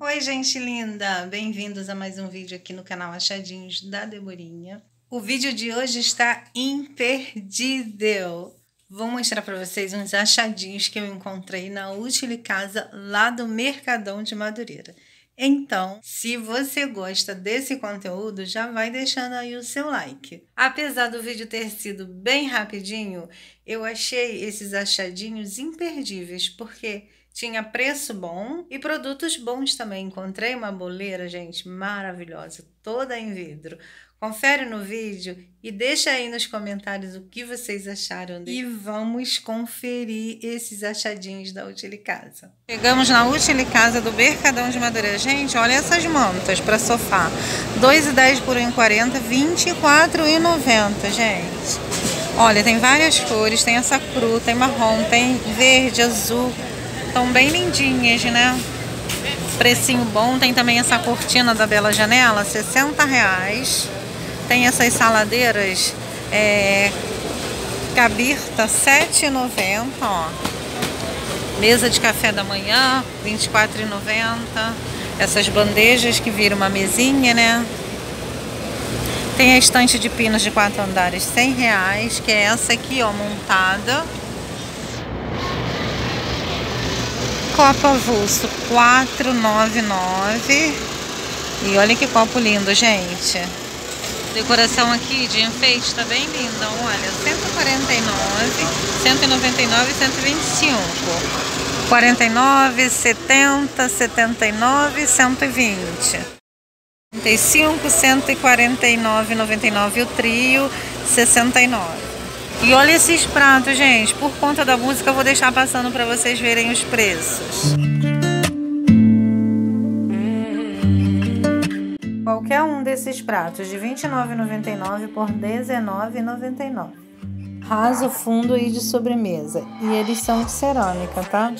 Oi, gente linda! Bem-vindos a mais um vídeo aqui no canal Achadinhos da Deborinha. O vídeo de hoje está imperdível! Vou mostrar para vocês uns achadinhos que eu encontrei na UtiliCasa lá do Mercadão de Madureira. Então, se você gosta desse conteúdo, já vai deixando aí o seu like. Apesar do vídeo ter sido bem rapidinho, eu achei esses achadinhos imperdíveis, porque tinha preço bom e produtos bons também. Encontrei uma boleira, gente, maravilhosa, toda em vidro. Confere no vídeo e deixa aí nos comentários o que vocês acharam dele. E vamos conferir esses achadinhos da UtiliCasa. Chegamos na UtiliCasa do Mercadão de Madureira. Gente, olha essas mantas para sofá. 2,10 por 1,40, 24,90, gente. Olha, tem várias cores, tem essa cru, tem marrom, tem verde, azul. Estão bem lindinhas, né? Precinho bom. Tem também essa cortina da Bela Janela, R$60. Tem essas saladeiras cabirta, R$7,90, ó. Mesa de café da manhã, R$24,90. Essas bandejas que viram uma mesinha, né? Tem a estante de pinos de 4 andares, R$100, que é essa aqui, ó, montada. Copo avulso, R$4,99. E olha que copo lindo, gente. Decoração aqui de enfeite tá bem linda, olha. R$149, R$199 e R$125. R$49, R$70, R$79 e R$120. R$35, R$149,99 e o trio, R$69. E olha esses pratos, gente. Por conta da música, eu vou deixar passando para vocês verem os preços. Qualquer um desses pratos de R$29,99 por R$19,99. Raso, fundo e de sobremesa. E eles são de cerâmica, tá?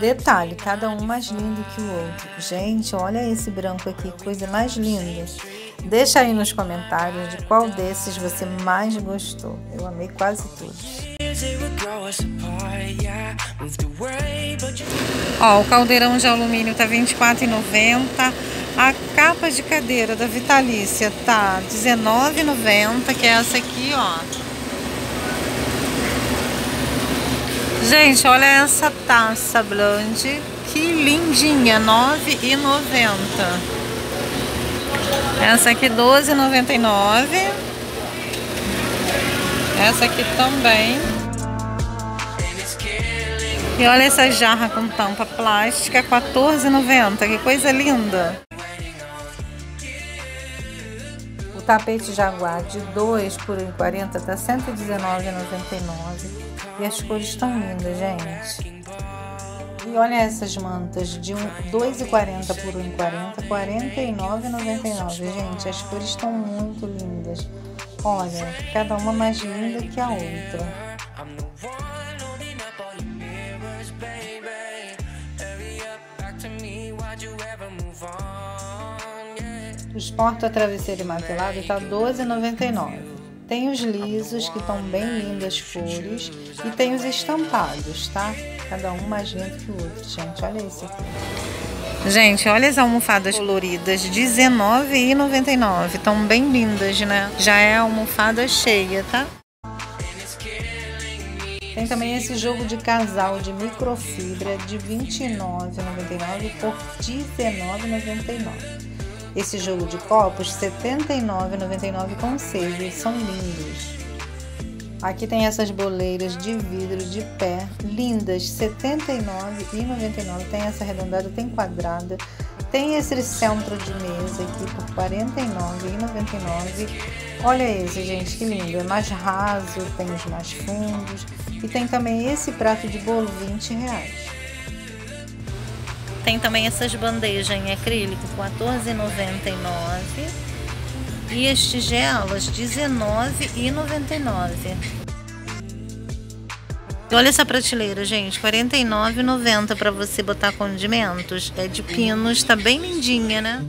Detalhe, cada um mais lindo que o outro. Gente, olha esse branco aqui, coisa mais linda. Deixa aí nos comentários de qual desses você mais gostou. Eu amei quase todos. Ó, o caldeirão de alumínio tá R$24,90. A capa de cadeira da Vitalícia tá R$19,90, que é essa aqui, ó. Gente, olha essa taça blonde, que lindinha, R$9,90. Essa aqui R$12,99. Essa aqui também. E olha essa jarra com tampa plástica, R$14,90. Que coisa linda! O tapete jaguar de 2 por 1,40 tá R$119,99. E as cores estão lindas, gente. E olha essas mantas de 2,40 por 1,40, R$49,99. Gente, as cores estão muito lindas. Olha, cada uma mais linda que a outra. Os porta-travesseiro matelado está R$12,99. Tem os lisos, que estão bem lindas as cores, e tem os estampados, tá? Cada um mais lindo que o outro, gente. Olha isso aqui. Gente, olha as almofadas coloridas, R$19,99. Estão bem lindas, né? Já é a almofada cheia, tá? Tem também esse jogo de casal de microfibra de R$29,99 por R$19,99. Esse jogo de copos, R$79,99 com 6, são lindos. Aqui tem essas boleiras de vidro de pé, lindas, R$79,99. Tem essa arredondada, tem quadrada. Tem esse centro de mesa aqui por R$49,99. Olha esse, gente, que lindo. É mais raso, tem os mais fundos. E tem também esse prato de bolo, R$20. Tem também essas bandejas em acrílico, R$14,99. E as tigelas, R$19,99. E olha essa prateleira, gente, R$49,90 para você botar condimentos. É de pinos, tá bem lindinha, né?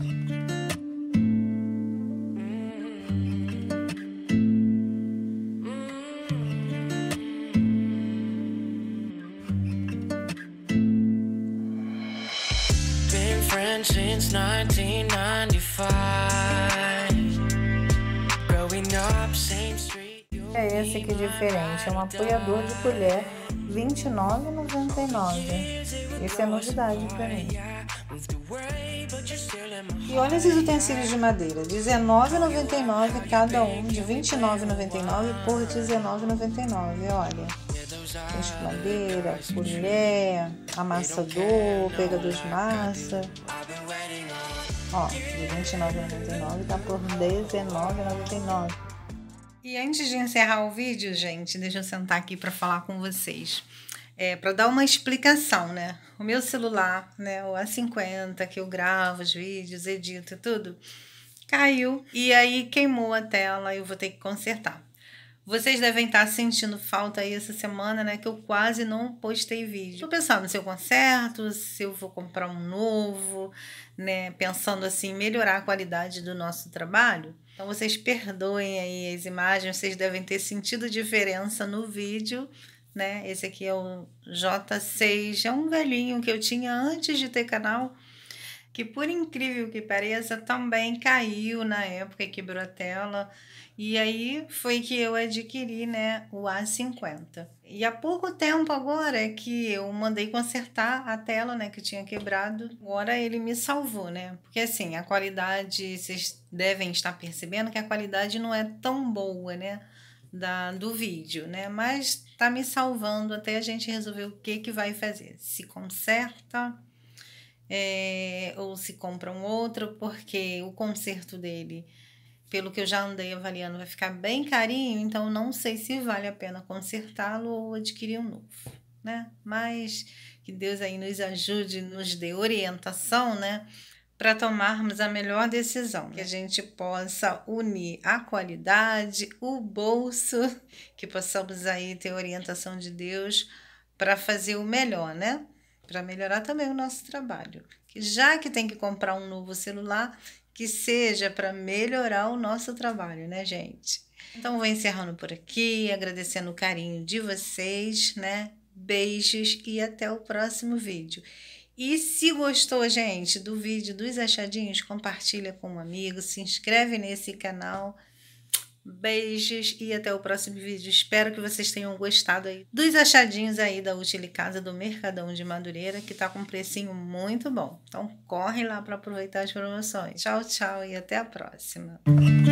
since 1995. Growing up, same street. É esse aqui diferente, é um apoiador de colher, R$29,99. Esse é novidade pra mim. E olha esses utensílios de madeira, R$19,99 cada um, de R$29,99 por R$19,99, olha. Tem madeira, colher, amassador, pegador de massa. Ó, de R$29,99 tá por R$19,99. E antes de encerrar o vídeo, gente, deixa eu sentar aqui para falar com vocês. Para dar uma explicação, né? O meu celular, né, o A50, que eu gravo os vídeos, edito e tudo, caiu e aí queimou a tela e eu vou ter que consertar. Vocês devem estar sentindo falta aí essa semana, né, que eu quase não postei vídeo. Tô pensando se eu conserto, se eu vou comprar um novo, né, pensando assim, melhorar a qualidade do nosso trabalho. Então vocês perdoem aí as imagens, vocês devem ter sentido diferença no vídeo, né? Esse aqui é o J6, é um velhinho que eu tinha antes de ter canal, que por incrível que pareça, também caiu na época, quebrou a tela, e aí foi que eu adquiri, né, o A50. E há pouco tempo agora é que eu mandei consertar a tela, né, que tinha quebrado, agora ele me salvou, né, porque assim, a qualidade, vocês devem estar percebendo que a qualidade não é tão boa, né, do vídeo, né? Mas tá me salvando até a gente resolver o que vai fazer. Se conserta ou se compra um outro, porque o conserto dele, pelo que eu já andei avaliando, vai ficar bem carinho, então não sei se vale a pena consertá-lo ou adquirir um novo, né? Mas que Deus aí nos ajude, nos dê orientação, né? Para tomarmos a melhor decisão, que a gente possa unir a qualidade, o bolso, que possamos aí ter orientação de Deus para fazer o melhor, né? Para melhorar também o nosso trabalho. Que já que tem que comprar um novo celular, que seja para melhorar o nosso trabalho, né, gente? Então vou encerrando por aqui, agradecendo o carinho de vocês, né? Beijos e até o próximo vídeo. E se gostou, gente, do vídeo dos achadinhos, compartilha com um amigo, se inscreve nesse canal. Beijos e até o próximo vídeo. Espero que vocês tenham gostado aí dos achadinhos aí da UtiliCasa, do Mercadão de Madureira, que tá com um precinho muito bom. Então corre lá para aproveitar as promoções. Tchau, tchau e até a próxima.